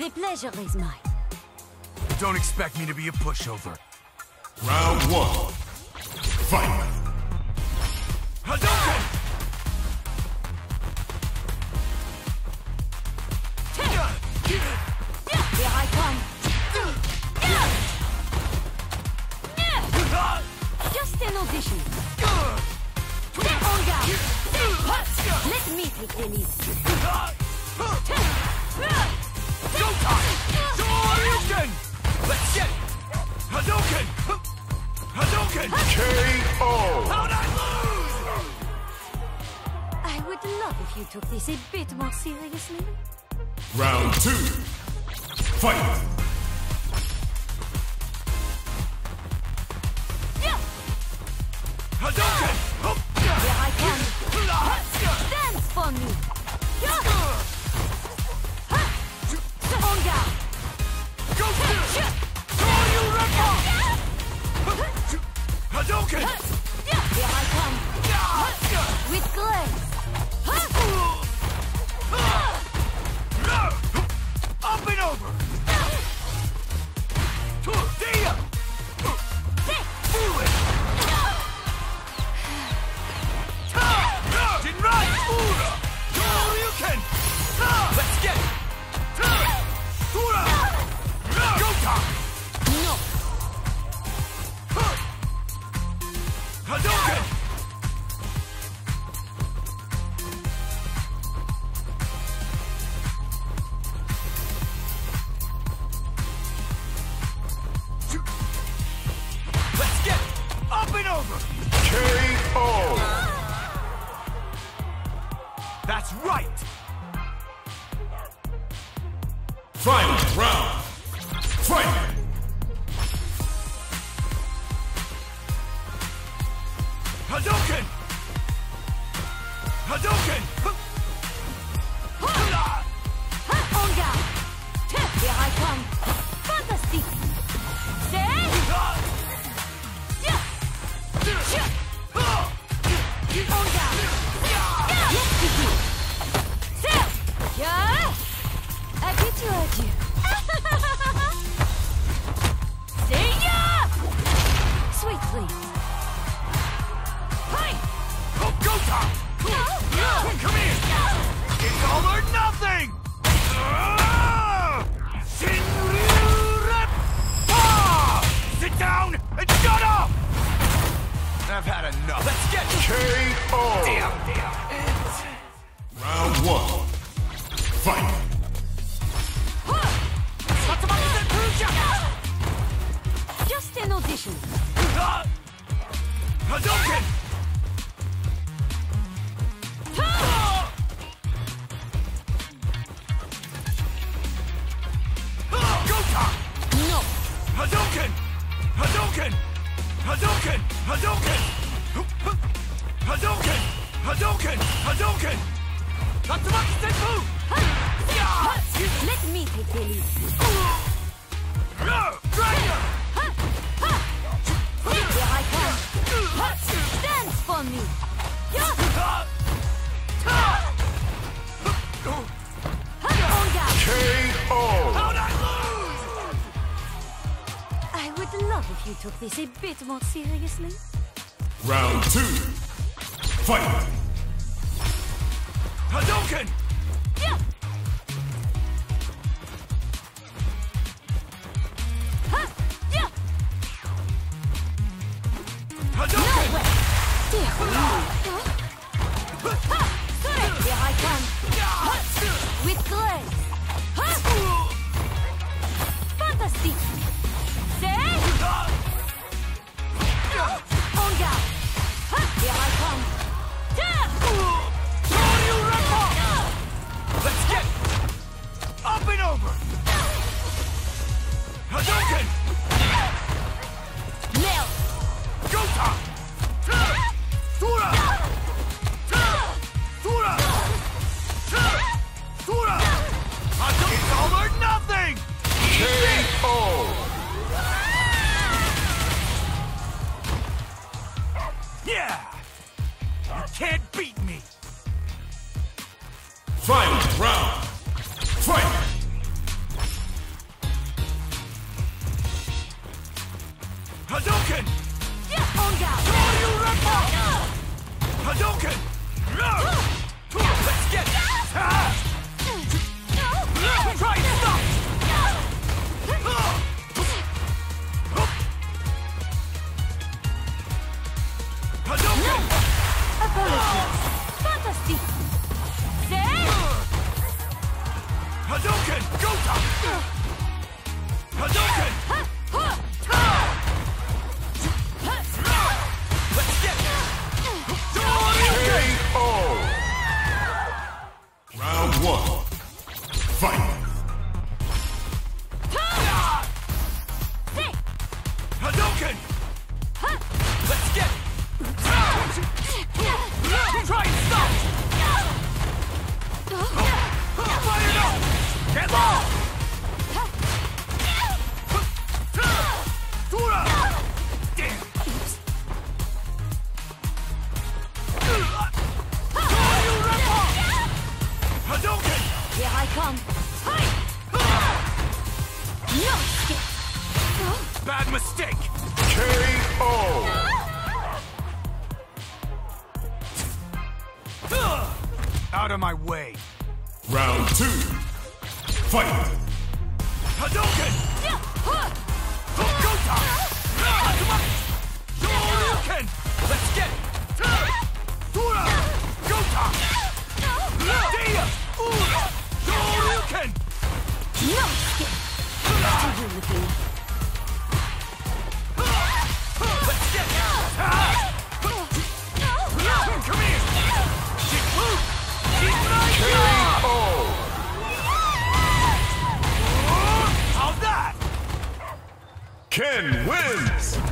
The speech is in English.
The pleasure is mine. Don't expect me to be a pushover. Round one. Fight. Hadouken! Here I come. Just an audition. Let me take the lead. Showtime! Let's get it! Hadouken! Hadouken! K.O. How'd I lose? I would love if you took this a bit more seriously. Round two. Fight! Hadouken! Here I come. Dance for me! Hadouken! Here I come. With glaze. Up and over. Tortilla. Foolish. Jinrai Ura. You can. Let's get it. Ura. Go time. Hadouken! Let's get up and over! K.O. That's right! Final round! Fight! Hadouken! Hadouken! On guard! Here I come! Fantastic! On guard! Yes, you do! I get you at you! See ya! Sweet, please. Go time! Come here! It's all or nothing! Shinryu! Sit down and shut up! I've had enough. Let's get K.O. Damn. Round one. Fight! Just an audition. Hadouken! Hadouken! Hadouken! Hadouken! Hadouken! Hadouken! Hadouken! Hadouken! Let me take the lead. Here I come. Dance for me. K.O. Love if you took this a bit more seriously. Round two. Fight! Hadouken! Yeah. Yeah. Hadouken! No way. Here I come. With glaze. Fantastic! Hadouken! Hadouken! Gota! Hadouken! Let's get it! KO! Round one. Fight! Hadouken! Let's get it! Try and stop! Fire up! Get low! Tura! Hadouken! Here I come! Bad mistake! KO! Out of my way! Round two! Fight! Hadouken! Gota! Shoryuken! Let's get it! Tura! Gota! Dia! Shoryuken! Let's Ken wins!